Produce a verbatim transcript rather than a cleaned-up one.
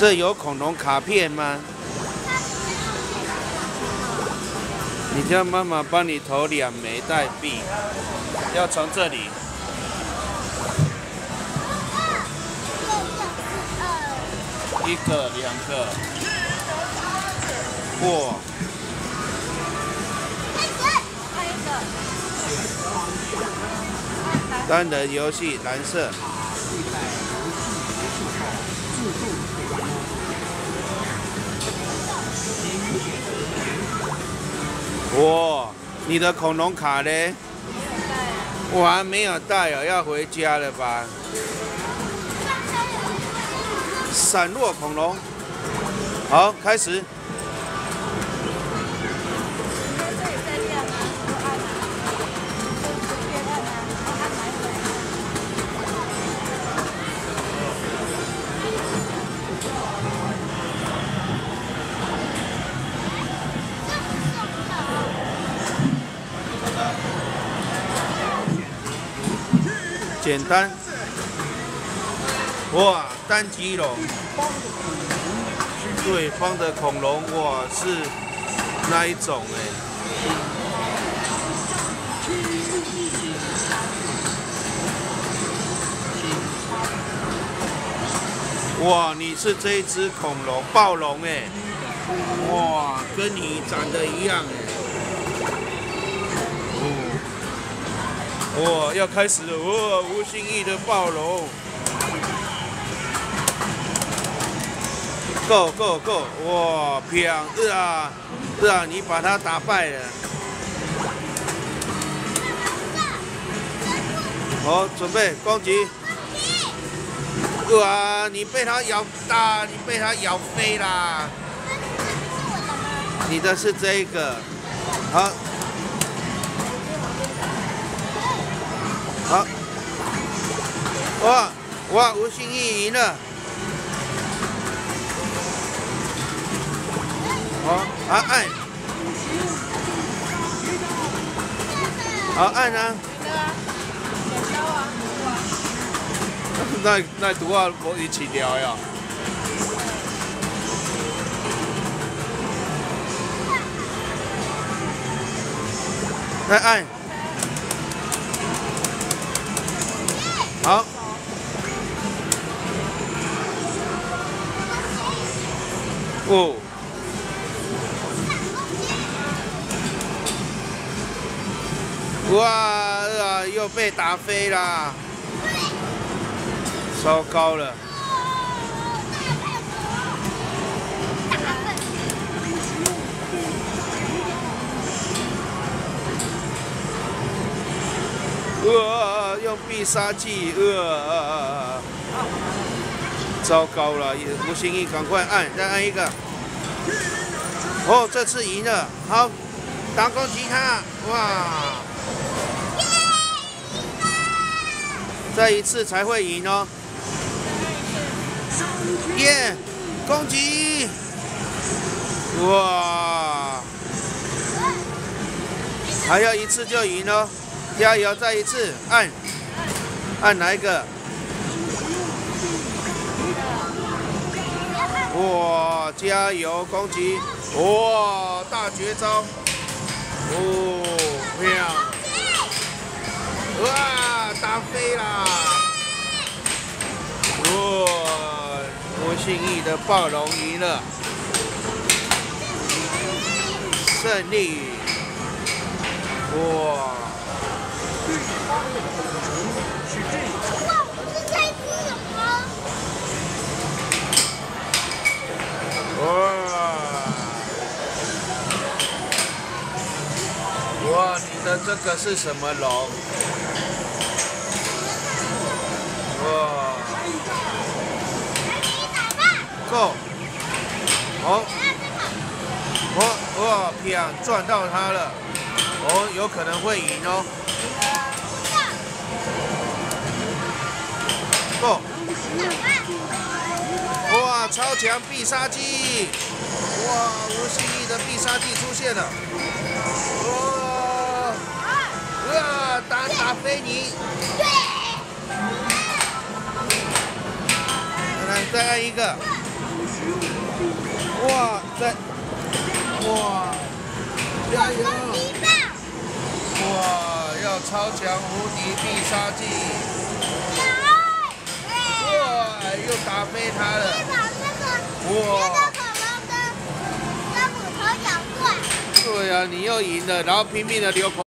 这有恐龙卡片吗？你叫妈妈帮你投两枚代币，要从这里。一个，两个。哇！单人游戏，蓝色。 哇，你的恐龙卡呢？我还没有带哦，要回家了吧？散落恐龙，好，开始。简单，哇，单极龙，对方的恐龙，哇，是那一种哎、欸，哇，你是这一只恐龙暴龙哎、欸，哇，跟你长得一样哎、欸。 哇，要开始了！哇，无新意的暴龙 ，Go Go Go！ 哇，漂亮啊！是啊，你把它打败了。好，准备攻击！哇，你被它咬大，你被它咬飞啦！你的是这个，好。 好，哇哇，吴信义赢了。好，啊按，好按啊。那那毒啊，我一起聊呀。来按。 好，哦，哇啊，又被打飞啦！糟糕了！哇！ 用必杀技，呃，糟糕了！吴心怡，赶快按，再按一个。哦，这次赢了，好，打攻击他，哇！再一次才会赢哦。耶，攻击！哇，还要一次就赢哦。 加油！再一次按，按哪一个？哇！加油！攻击！哇！大绝招！哦，漂亮！哇！打飞啦！哇！郭信义的暴龙赢了，胜利！哇！ 哇！哇！你的这个是什么龙？哇 ！Go！ 哦，哦，哇！啪，撞到它了！哦，有可能会赢哦。 Go！ 哇，超强必杀技！哇，吴心怡的必杀技出现了！哇，哇，打打飞你！来，再按一个。哇塞！哇！加油！哇！要超强无敌必杀技！哇！又打飞他了！哇！ 对啊，你又赢了，然后拼命的流口水。